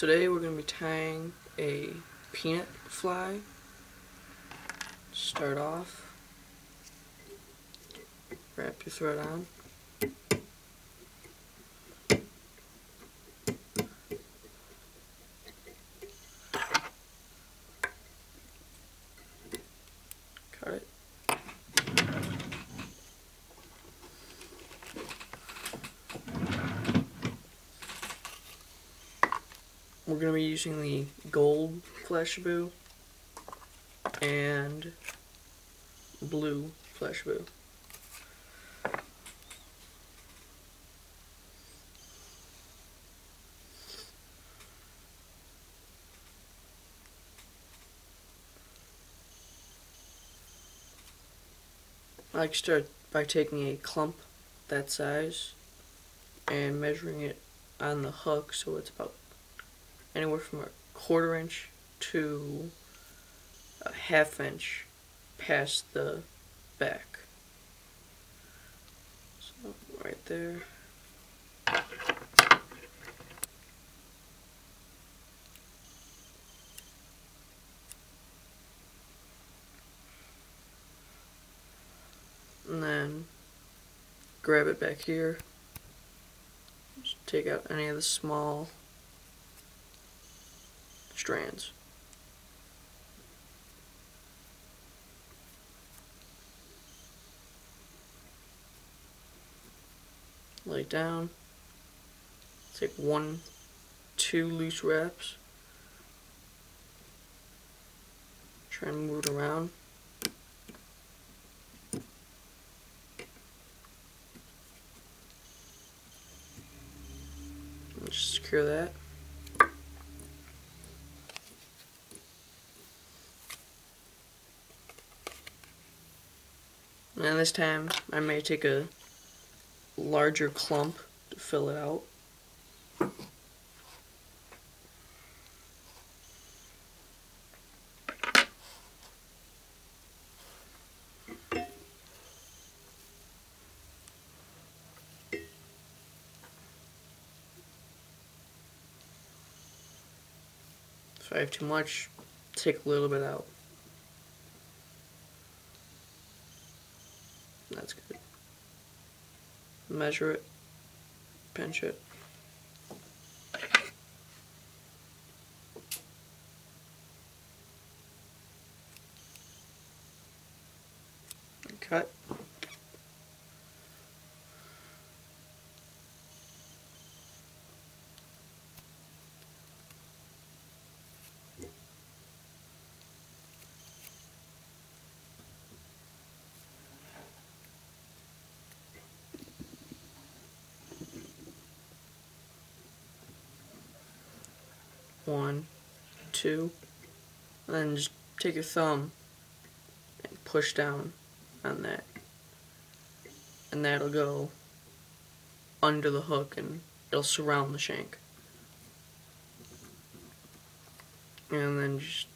Today we're going to be tying a peanut fly. Start off, wrap your thread on, cut it. We're going to be using the gold Flashabou and blue Flashabou. I like to start by taking a clump that size and measuring it on the hook, so it's about anywhere from a 1/4 inch to a 1/2 inch past the back. So right there. And then grab it back here. Just take out any of the small strands. Lay down, take 1-2 loose wraps, try and move it around. And just secure that. And this time I may take a larger clump to fill it out. If I have too much, take a little bit out. That's good. Measure it, pinch it. And cut. One, two, and then just take your thumb and push down on that, and that'll go under the hook and it'll surround the shank. And then just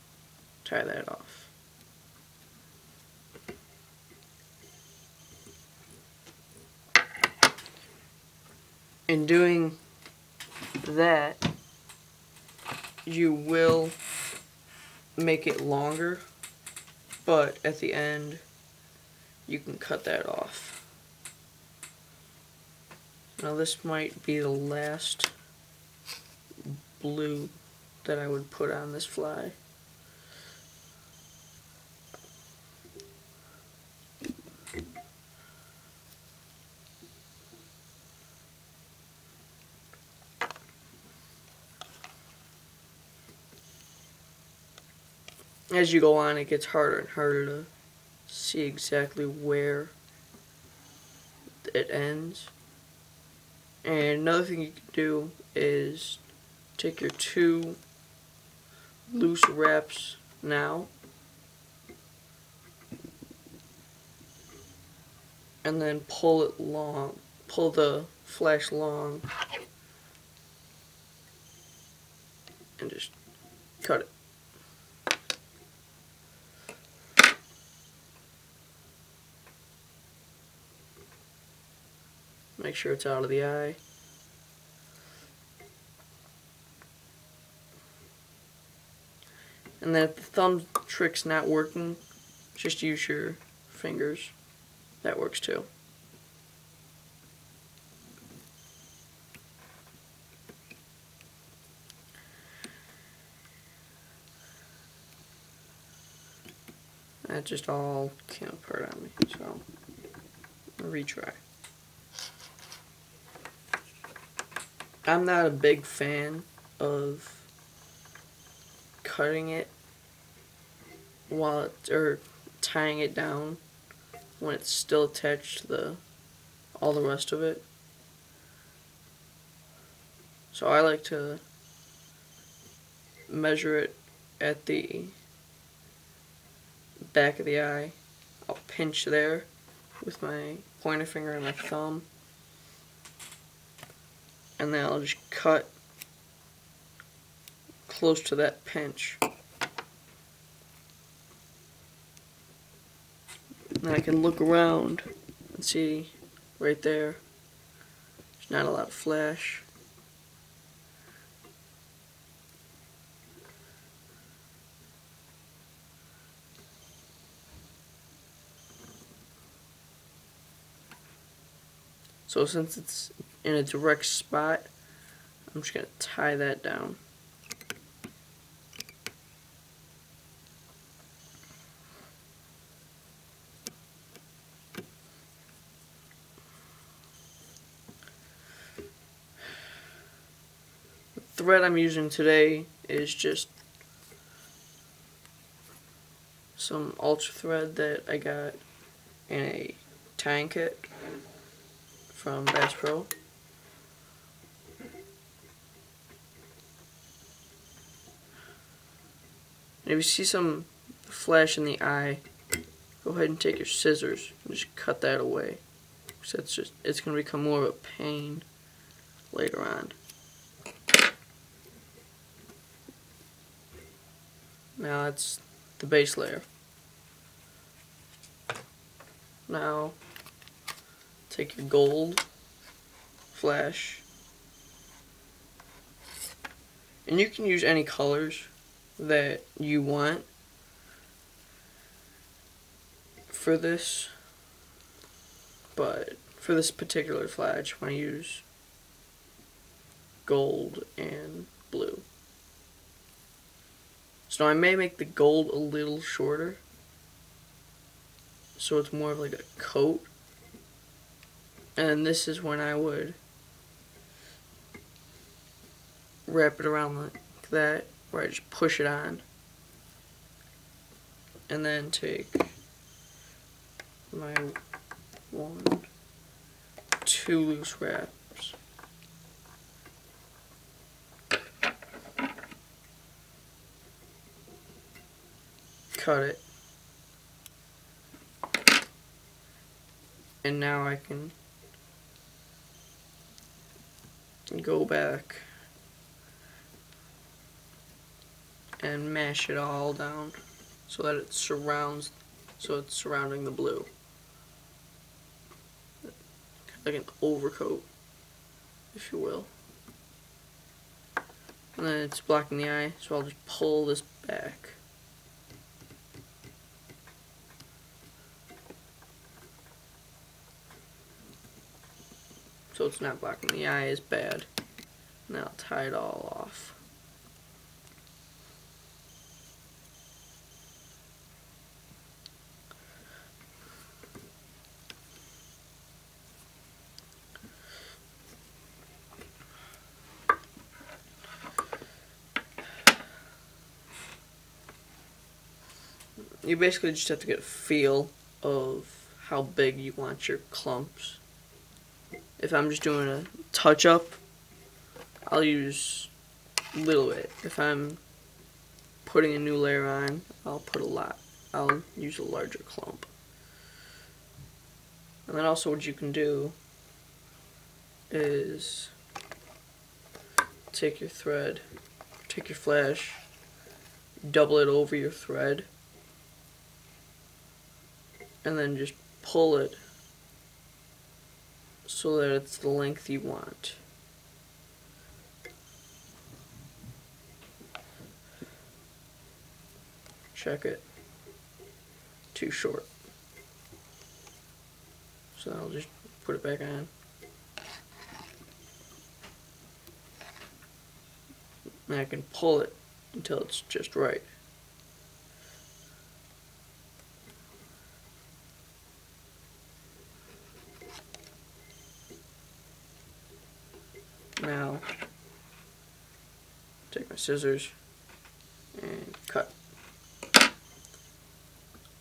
tie that off. In doing that, you will make it longer, but at the end you can cut that off. Now this might be the last blue that I would put on this fly. As you go on, it gets harder and harder to see exactly where it ends. And another thing you can do is take your 2 loose wraps now, and then pull it long, pull the flash long, and just cut it. Make sure it's out of the eye. And then if the thumb trick's not working, just use your fingers. That works too. That just all came apart on me, so I'll retry. I'm not a big fan of cutting it while it, or tying it down when it's still attached to the all the rest of it. So I like to measure it at the back of the eye. I'll pinch there with my pointer finger and my thumb, and then I'll just cut close to that pinch. And I can look around and see right there there's not a lot of flash. So since it's in a direct spot, I'm just going to tie that down. The thread I'm using today is just some ultra thread that I got in a tying kit from Bass Pro. And if you see some flash in the eye, go ahead and take your scissors and just cut that away. So it's going to become more of a pain later on. Now that's the base layer. Now take your gold flash, and you can use any colors that you want for this, but for this particular flash, I want to use gold and blue. So I may make the gold a little shorter, so it's more of like a coat. And this is when I would wrap it around like that, where I just push it on. And then take my 1, 2 loose wraps. Cut it. And now I can go back and mash it all down so that it surrounds, so it's surrounding the blue like an overcoat, if you will. And then it's blocking the eye, so I'll just pull this back. So it's not blocking the eye as bad. And I'll tie it all off. You basically just have to get a feel of how big you want your clumps. If I'm just doing a touch-up, I'll use a little bit. If I'm putting a new layer on, I'll put a lot. I'll use a larger clump. And then also what you can do is take your thread, take your flash, double it over your thread, and then just pull it so that it's the length you want. check it. Too short. So I'll just put it back on. And I can pull it until it's just right. Now, take my scissors and cut.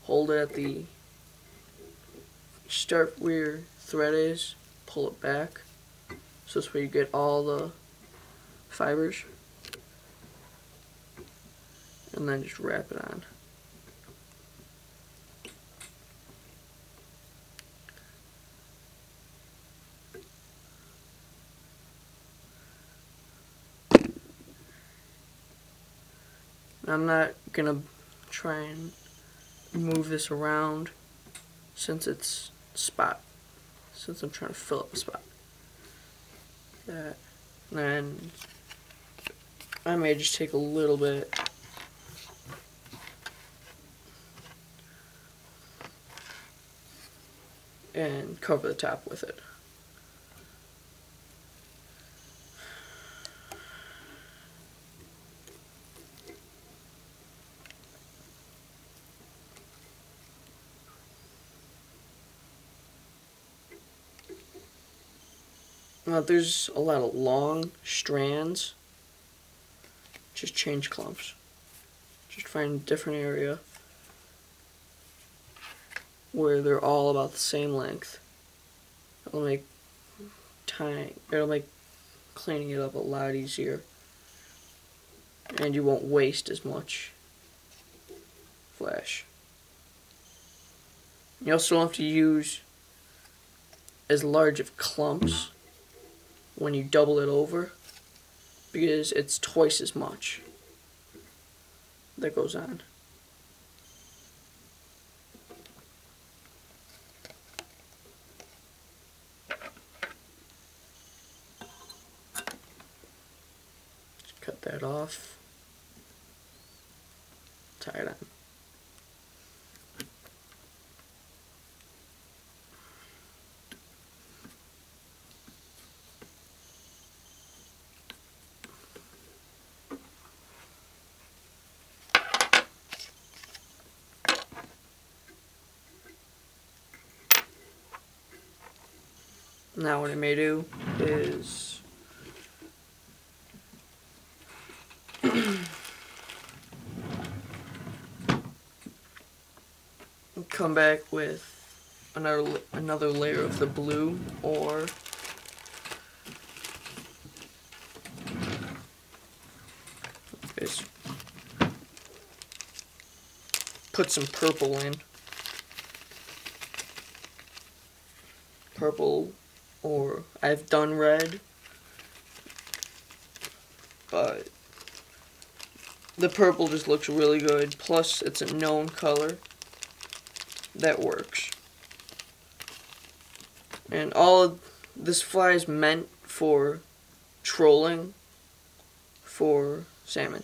Hold it at the start where thread is, pull it back. So this way you get all the fibers. And then just wrap it on. I'm not gonna try and move this around since it's spot. Since I'm trying to fill up the spot. That, and then I may just take a little bit. And cover the top with it. Now there's a lot of long strands. Just change clumps. Just find a different area where they're all about the same length. It'll make cleaning it up a lot easier, and you won't waste as much flash. You also don't have to use as large of clumps when you double it over, because it's twice as much that goes on. That off, tie it on. Now what I may do is come back with another layer of the blue, or put some purple in. Purple, or I've done red, but the purple just looks really good, plus it's a known color that works. And all of this fly is meant for trolling for salmon,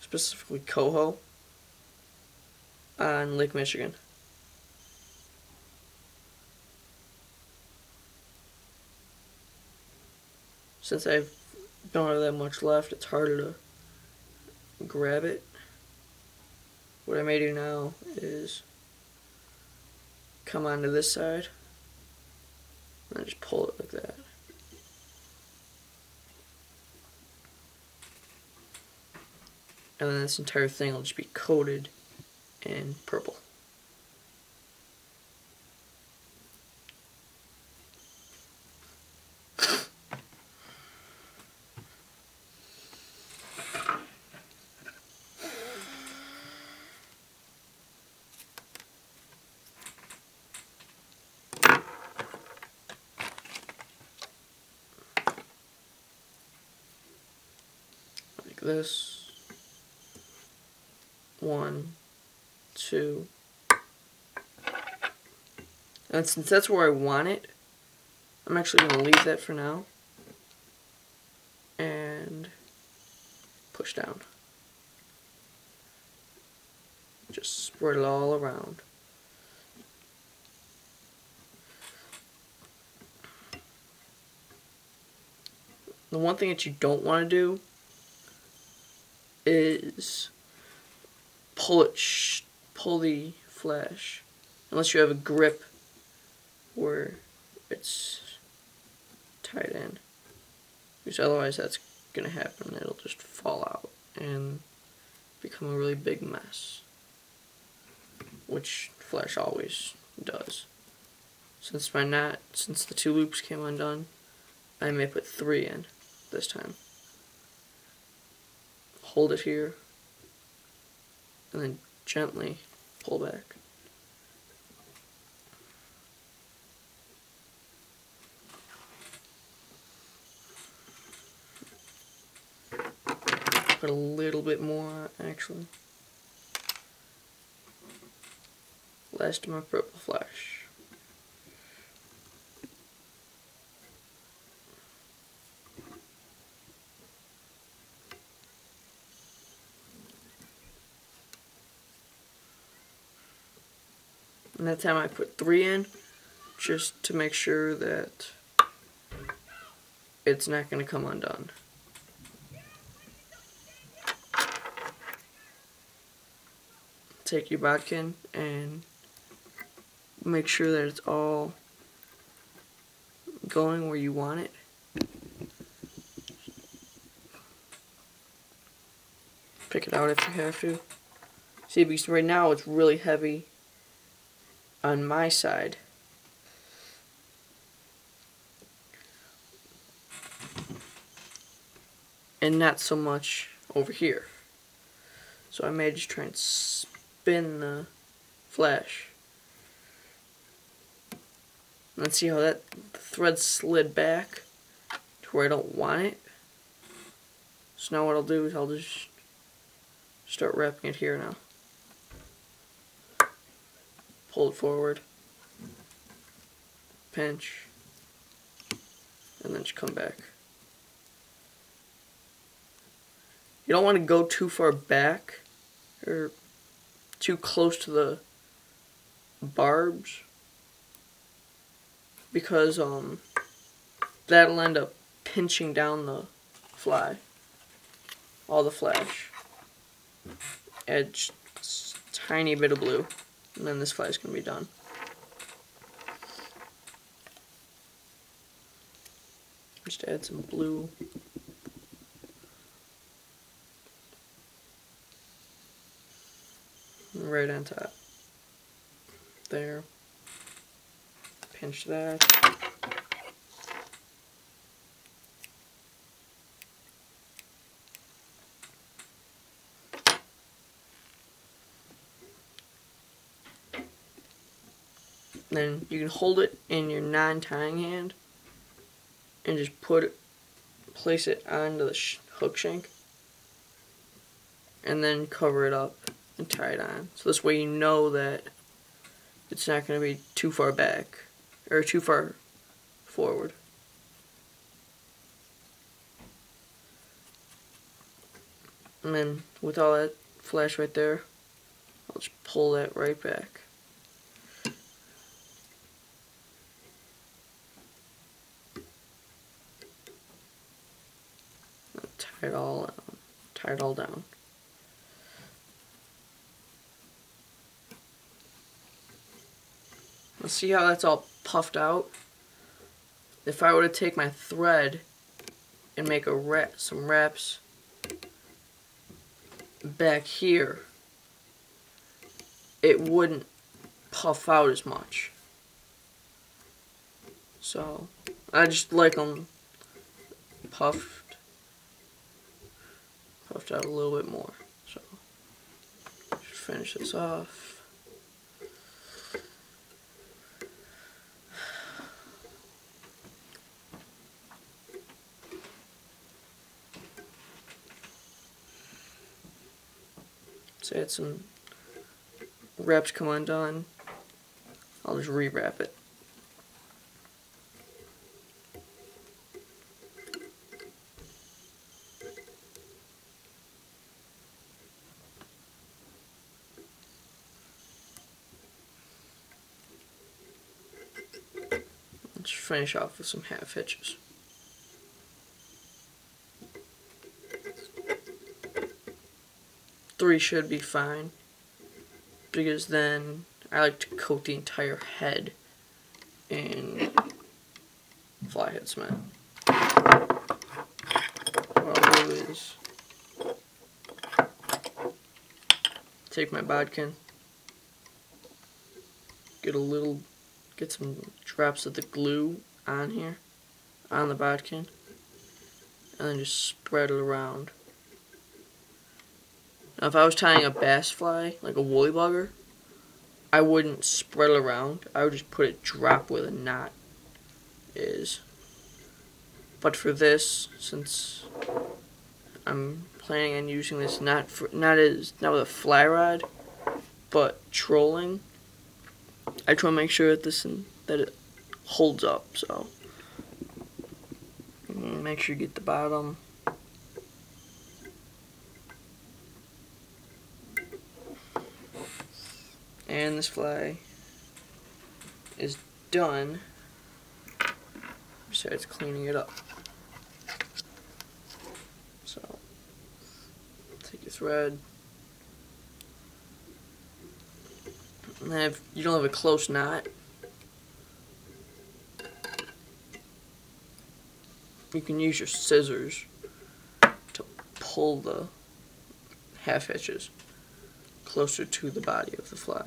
specifically coho on Lake Michigan. Since I don't have that much left, it's harder to grab it. What I may do now is come onto this side and just pull it like that. And then this entire thing will just be coated in purple. This 1, 2, and since that's where I want it, I'm actually going to leave that for now and push down. Just spread it all around. The one thing that you don't want to do is pull the flash, unless you have a grip where it's tied in, because otherwise that's going to happen. It'll just fall out and become a really big mess, which flash always does. Since the two loops came undone, I may put three in this time. Hold it here and then gently pull back. Put a little bit more, actually. Last of my purple flash. And that time I put three in, just to make sure that it's not going to come undone. Take your bodkin and make sure that it's all going where you want it. Pick it out if you have to. See, because right now it's really heavy on my side. And not so much over here. So I may just try and spin the flash. Let's see how that thread slid back to where I don't want it. So now what I'll do is I'll just start wrapping it here now. Pull it forward, pinch, and then just come back. You don't want to go too far back or too close to the barbs, because that'll end up pinching down the fly, all the flash. Add just a tiny bit of blue, and then this fly is going to be done. Just add some blue. Right on top. There. Pinch that. Then you can hold it in your non-tying hand and just place it onto the hook shank, and then cover it up and tie it on. So this way you know that it's not going to be too far back or too far forward. And then with all that flash right there, I'll just pull that right back. Tie it all down. Let's see how that's all puffed out. If I were to take my thread and make a some wraps back here, it wouldn't puff out as much. So I just like them puffed out a little bit more. So just finish this off. So I had some wraps come undone. I'll just rewrap it. let's finish off with some half hitches. Three should be fine, because then I like to coat the entire head in flathead cement. What I'll do is take my bodkin, get some drops of the glue on here, on the bodkin, and then just spread it around. Now, if I was tying a bass fly, like a woolly bugger, I wouldn't spread it around. I would just put it drop where the knot is. But for this, since I'm planning on using this not with a fly rod, but trolling, I try to make sure that it holds up. So make sure you get the bottom. And this fly is done, besides cleaning it up. So, take your thread. And then if you don't have a close knot, you can use your scissors to pull the half hitches closer to the body of the fly.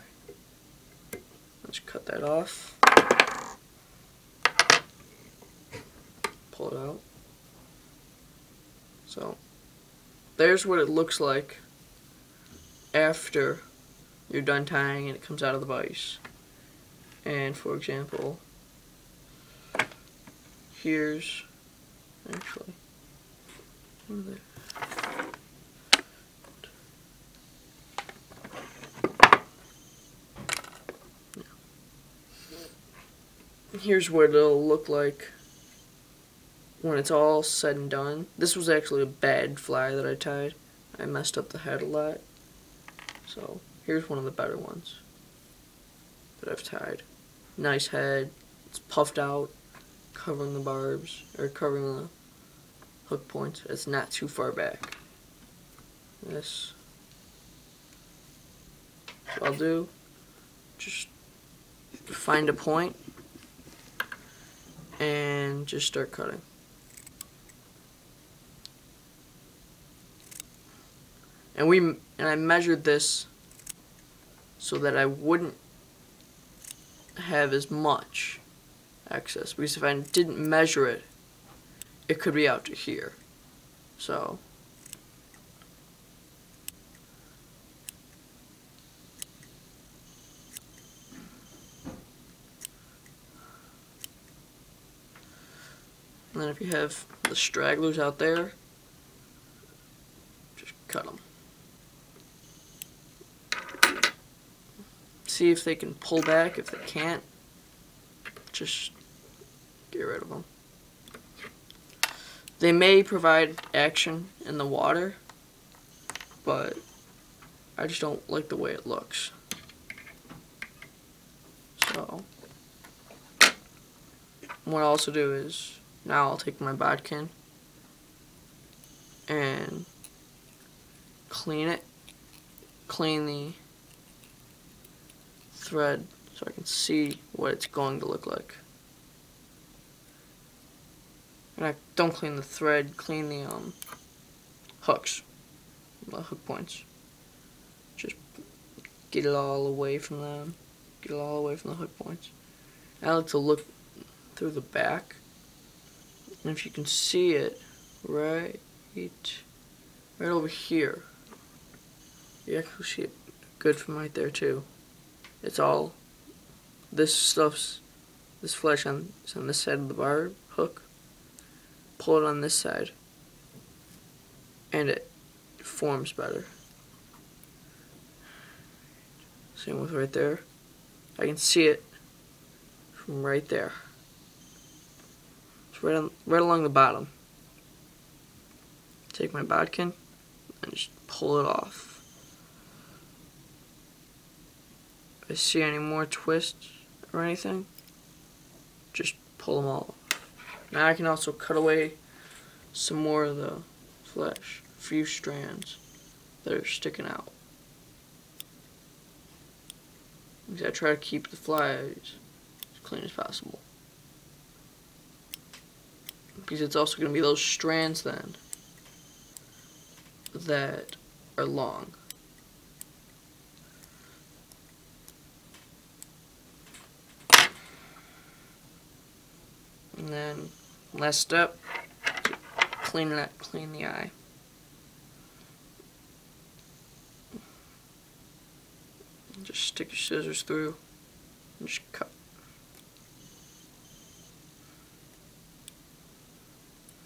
Let's cut that off, pull it out. So there's what it looks like after you're done tying and it comes out of the vise. And for example, here's actually what are they? Here's what it'll look like when it's all said and done. This was actually a bad fly that I tied. I messed up the head a lot. So here's one of the better ones that I've tied. Nice head. It's puffed out, covering the barbs, or covering the hook points. It's not too far back. This, what I'll do, just find a point and just start cutting. And I measured this so that I wouldn't have as much excess, because if I didn't measure it, it could be out to here. So and then if you have the stragglers out there, just cut them. See if they can pull back. If they can't, just get rid of them. They may provide action in the water, but I just don't like the way it looks. So what I also do is, now I'll take my bodkin and clean it, clean the thread so I can see what it's going to look like. And I don't clean the thread, clean the hooks, the hook points. Just get it all away from them, get it all away from the hook points. I like to look through the back. And if you can see it, right over here, you actually see it good from right there too. It's all, this flesh is on this side of the barb hook. Pull it on this side, and it forms better. Same with right there. I can see it from right there. Right along the bottom. Take my bodkin and just pull it off. If I see any more twists or anything, just pull them all. Now I can also cut away some more of the flesh, a few strands that are sticking out. Because I try to keep the flies as clean as possible. Because it's also going to be those strands then that are long. And then last step, clean the eye. Just stick your scissors through and just cut.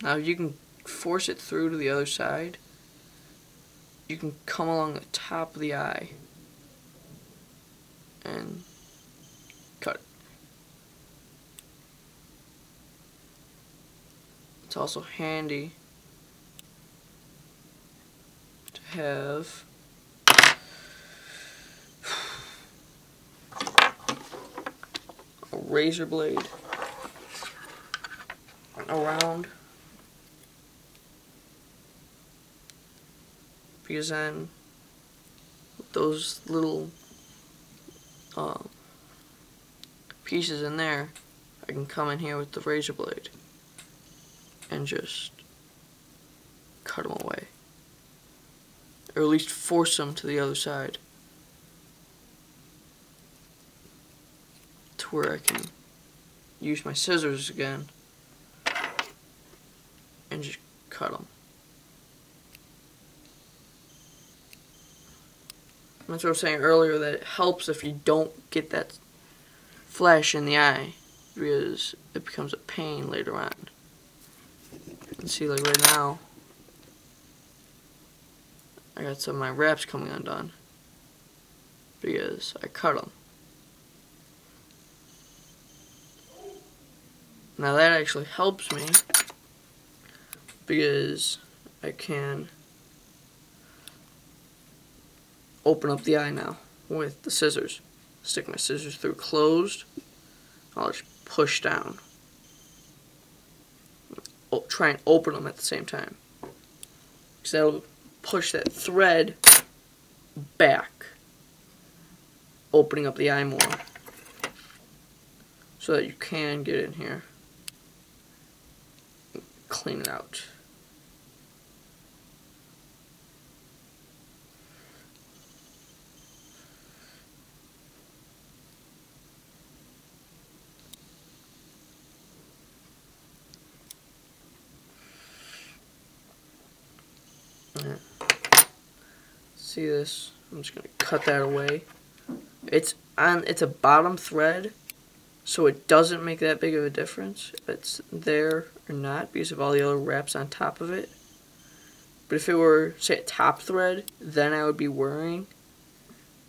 Now you can force it through to the other side. You can come along the top of the eye and cut it. It's also handy to have a razor blade around, because then those little pieces in there, I can come in here with the razor blade and just cut them away, or at least force them to the other side, to where I can use my scissors again and just cut them. That's what I was saying earlier, that it helps if you don't get that flash in the eye, because it becomes a pain later on. You can see, like right now, I got some of my wraps coming undone because I cut them. Now that actually helps me, because I can open up the eye now with the scissors. Stick my scissors through closed. I'll just push down. Try and open them at the same time, because that'll push that thread back, opening up the eye more, so that you can get in here and clean it out. See this? I'm just gonna cut that away. It's a bottom thread, so it doesn't make that big of a difference if it's there or not, because of all the other wraps on top of it. But if it were, say, a top thread, then I would be worrying,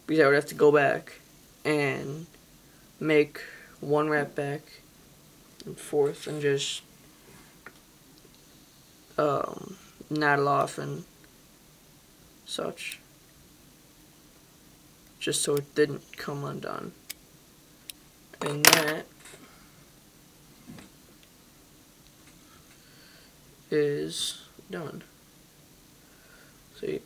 because I would have to go back and make one wrap back and forth and just knot off and such, just so it didn't come undone. And that is done. See?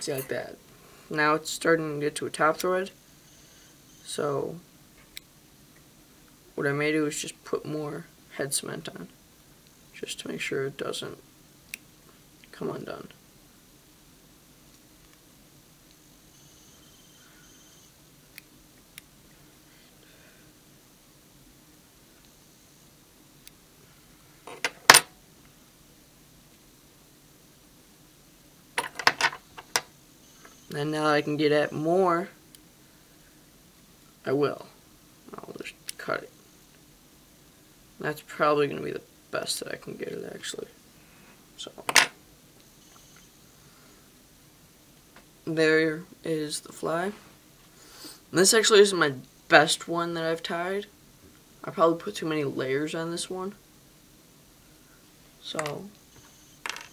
See, like that. Now it's starting to get to a top thread, so what I may do is just put more head cement on, just to make sure it doesn't come undone. And now that I can get at more, I will. I'll just cut it. That's probably going to be the best that I can get it, actually. So there is the fly. And this actually isn't my best one that I've tied. I probably put too many layers on this one. So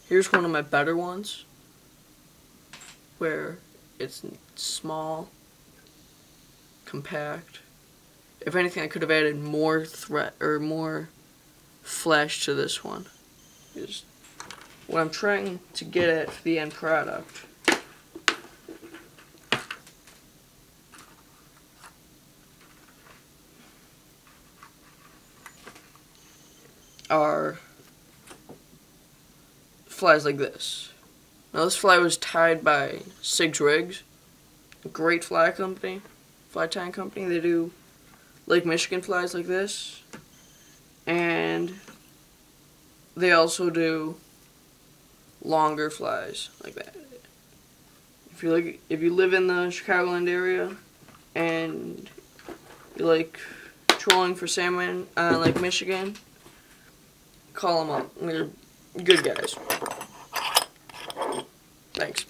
Here's one of my better ones, where it's small, compact. If anything, I could have added more thread or more flash to this one. Is what I'm trying to get at for the end product. Are flies like this. Now this fly was tied by Sigg's Rigs, a great fly company, fly tying company. They do Lake Michigan flies like this, and they also do longer flies like that. If you like, if you live in the Chicagoland area and you like trolling for salmon on Lake Michigan, call them up. They're good guys. Thanks.